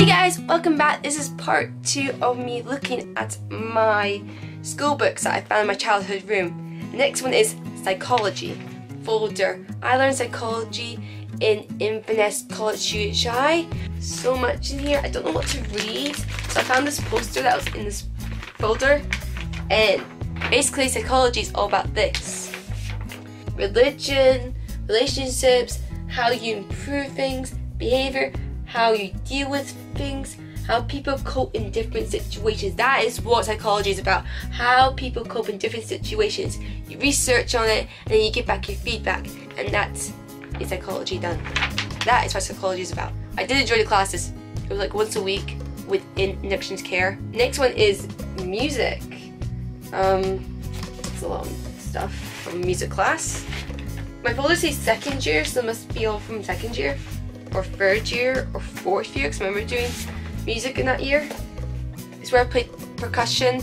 Hey guys, welcome back. This is part 2 of me looking at my school books that I found in my childhood room. The next one is psychology folder. I learned psychology in Inverness College UHI. So much in here, I don't know what to read. So I found this poster that was in this folder, and basically psychology is all about this. Religion, relationships, how you improve things, behaviour, how you deal with things, how people cope in different situations. That is what psychology is about, how people cope in different situations. You research on it and then you give back your feedback, and that is psychology done. That is what psychology is about. I did enjoy the classes. It was like once a week with induction to care. Next one is music. It's a lot of stuff from music class. My folder says second year, so it must be all from second year, or third year, or fourth year, because I remember doing music in that year. It's where I played percussion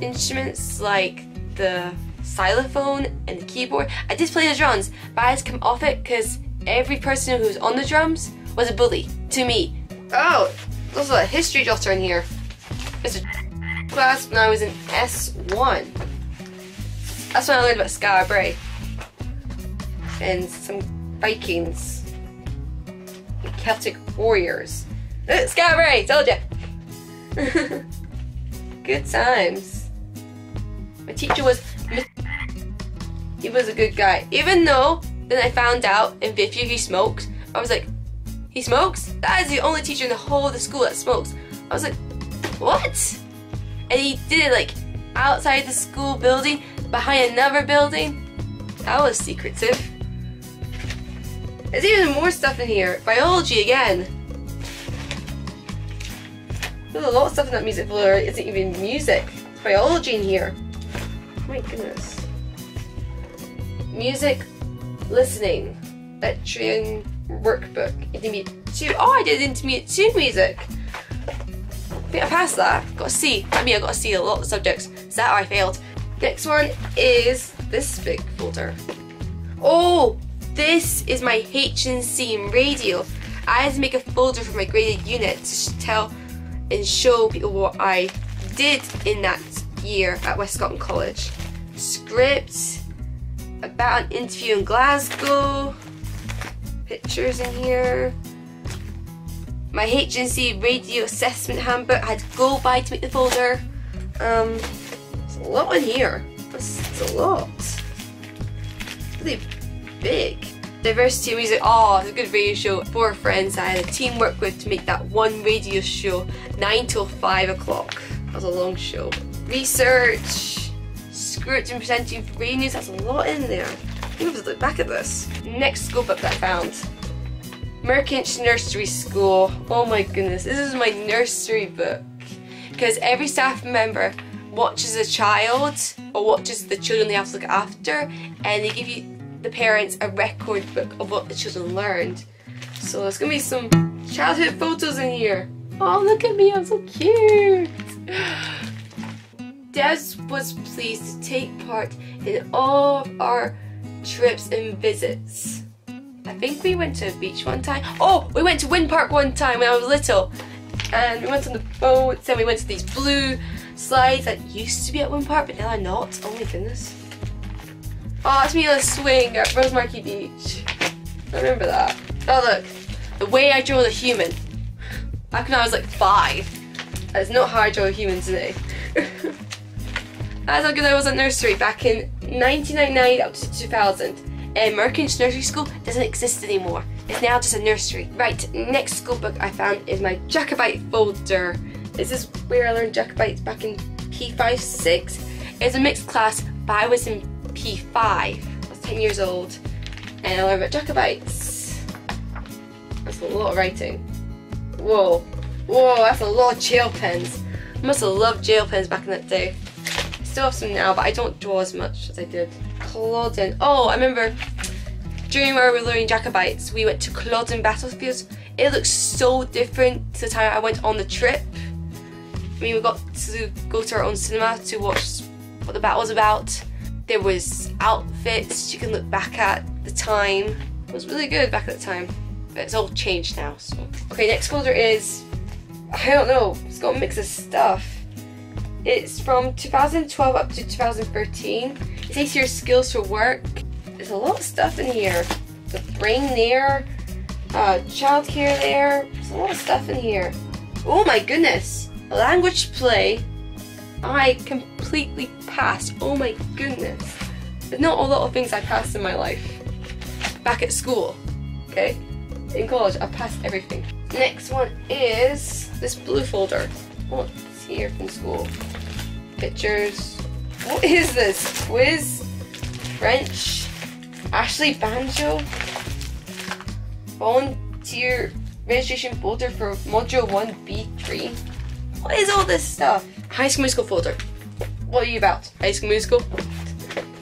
instruments like the xylophone and the keyboard. I did play the drums, but I had to come off it because every person who was on the drums was a bully to me. Oh, there's also a history jotter in here. It's a class when I was in S1. That's when I learned about Scarabray and some Vikings. Celtic warriors. Scarabray, told ya! Good times. My teacher was... he was a good guy. Even though, then I found out in fifth year he smoked. I was like, he smokes? That is the only teacher in the whole of the school that smokes. I was like, what? And he did it like outside the school building, behind another building. That was secretive. There's even more stuff in here. Biology again. There's a lot of stuff in that music folder. It isn't even music. It's biology in here. Oh my goodness. Music listening. Lecturing workbook. Intermediate 2. Oh, I did intermediate 2 music. I think I passed that. Got a C. I mean, I got a C in a lot of subjects. Is that how I failed? Next one is this big folder. Oh! This is my H&C in radio. I had to make a folder for my graded unit to tell and show people what I did in that year at West Scotland College. Scripts, about an interview in Glasgow, pictures in here. My H&C radio assessment handbook I had to go by to make the folder. There's a lot in here. That's a lot. Really big. Diversity music. Oh, it's a good radio show. 4 friends I had a team work with to make that one radio show, 9 till 5 o'clock. That was a long show. Research, script and presenting of radio news. That's a lot in there. I think I have to look back at this. Next school book that I found, Merkinch Nursery School. Oh my goodness, this is my nursery book, because every staff member watches a child or watches the children they have to look after, and they give you, the parents, a record book of what the children learned. So there's gonna be some childhood photos in here. Oh, look at me, I'm so cute. Des was pleased to take part in all of our trips and visits. I think we went to a beach one time. Oh, we went to Wind Park one time when I was little. And we went on the boats, and we went to these blue slides that used to be at Wind Park, but now they're not. Oh my goodness. Oh, that's me on a swing at Rosemarkie Beach. I remember that. Oh look, the way I drew a human. Back when I was like 5. That's not how I draw a human today. That's how good I was at nursery back in 1999 up to 2000. And Merkinch Nursery School doesn't exist anymore. It's now just a nursery. Right, next school book I found is my Jacobite folder. This is where I learned Jacobite back in P5-6. It's a mixed class, but I was in P5. I was 10 years old and I learned about Jacobites. That's a lot of writing. Whoa, whoa, that's a lot of gel pens. I must have loved gel pens back in that day. I still have some now, but I don't draw as much as I did. Culloden. Oh, I remember during where we were learning Jacobites, we went to Culloden battlefields. It looks so different to the time I went on the trip. I mean, we got to go to our own cinema to watch what the battle was about. There was outfits you can look back at the time. It was really good back at the time, but it's all changed now. So. Okay, next folder is I don't know, it's got a mix of stuff. It's from 2012 up to 2013. It takes your skills for work. There's a lot of stuff in here. The brain there, childcare there, there's a lot of stuff in here. Oh my goodness, a language play. I completely passed, oh my goodness. There's not a lot of things I passed in my life. Back at school, okay? In college, I passed everything. Next one is this blue folder. What's here from school? Pictures. What is this? Quiz? French? Ashley Banjo? Volunteer registration folder for module 1B3. What is all this stuff? High School Musical folder. What are you about? High School Musical?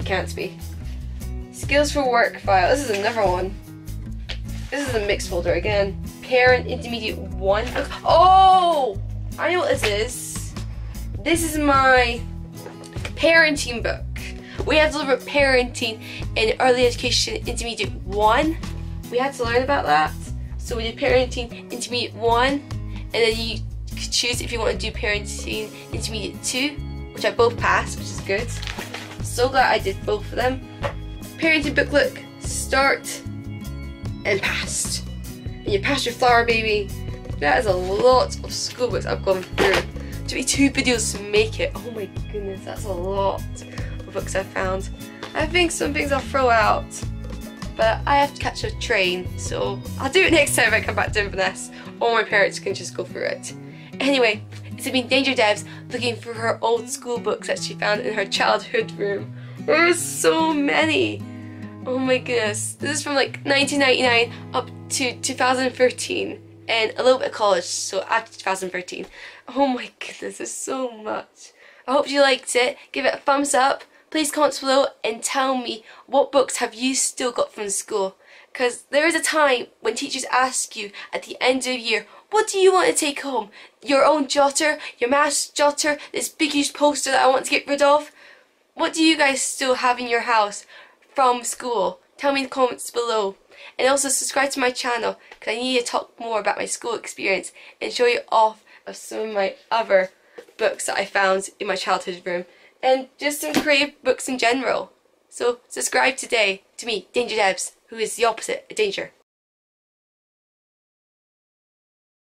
Can't be. Skills for work file. This is another one. This is a mixed folder again. Parent Intermediate 1. Oh! I know what this is. This is my parenting book. We had to learn about parenting in Early Education Intermediate 1. We had to learn about that. So we did Parenting Intermediate 1, and then you could choose if you want to do Parenting Intermediate 2, which I both passed, which is good. So glad I did both of them. Parenting booklet, start, and passed. And you passed your flower baby. That is a lot of school books I've gone through. It took me 2 videos to make it. Oh my goodness, that's a lot of books I've found. I think some things I'll throw out, but I have to catch a train, so I'll do it next time I come back to Inverness, or my parents can just go through it. Anyway, it's been Dangerdebbs looking through her old school books that she found in her childhood room. There were so many! Oh my goodness, this is from like 1999 up to 2013, and a little bit of college, so after 2013. Oh my goodness, there's so much. I hope you liked it. Give it a thumbs up. Please comment below and tell me, what books have you still got from school? Because there is a time when teachers ask you at the end of the year, what do you want to take home? Your own jotter, your maths jotter, this big huge poster that I want to get rid of? What do you guys still have in your house from school? Tell me in the comments below. And also subscribe to my channel, because I need to talk more about my school experience and show you off of some of my other books that I found in my childhood room, and just some creative books in general. So subscribe today to me, Dangerdebbs, who is the opposite of danger.